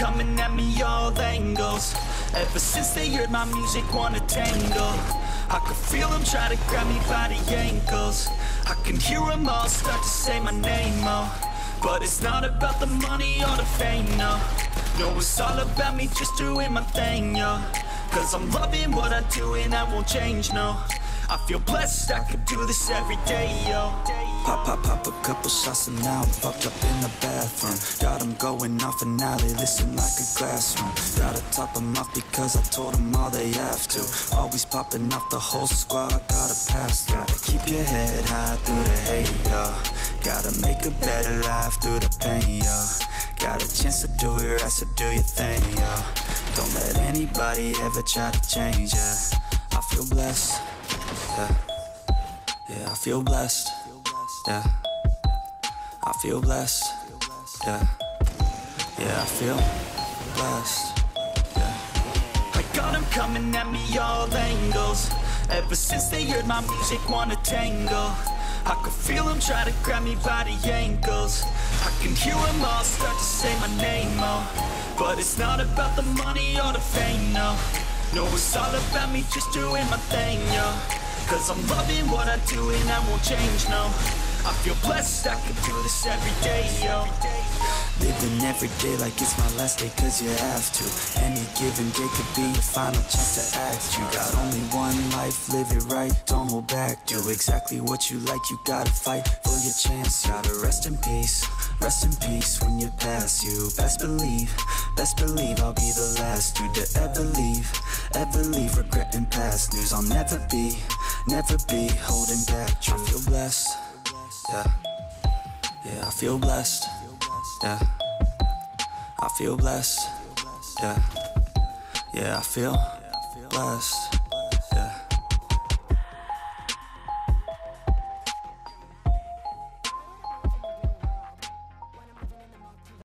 coming at me all angles. Ever since they heard my music, wanna tangle. I could feel them try to grab me by the ankles. I can hear them all start to say my name, oh. But it's not about the money or the fame, no. No, it's all about me just doing my thing, yo. Cause I'm loving what I do and I won't change, no. I feel blessed, I could do this every day, yo. Pop a couple shots and now I'm fucked up in the bathroom. Got them going off and now they listen like a classroom. Gotta top them off because I told them all they have to. Always popping off the whole squad, gotta pass. Gotta keep your head high through the hate, yo. Gotta make a better life through the pain, yo. Got a chance to do it right, so do your thing, yo. Don't let anybody ever try to change, yeah. I feel blessed. Yeah, yeah, I feel blessed. Yeah, I feel blessed. Yeah, yeah, I feel blessed. Yeah. I got them coming at me all angles. Ever since they heard my music, wanna tangle. I could feel them try to grab me by the ankles. I can hear them all start to say my name, oh. But it's not about the money or the fame, no. No, it's all about me just doing my thing, yo. Cause I'm loving what I do and I won't change, no. I feel blessed, I can do this every day, yo. Living every day like it's my last day, cause you have to. Any given day could be your final chance to act. You got only one life, live it right, don't hold back. Do exactly what you like, you gotta fight for your chance. Gotta rest in peace. Rest in peace when you pass, you best believe I'll be the last dude to ever leave, regretting past news. I'll never be, never be holding back. I feel blessed, yeah, yeah, I feel blessed, yeah, I feel blessed, yeah, yeah, I feel blessed.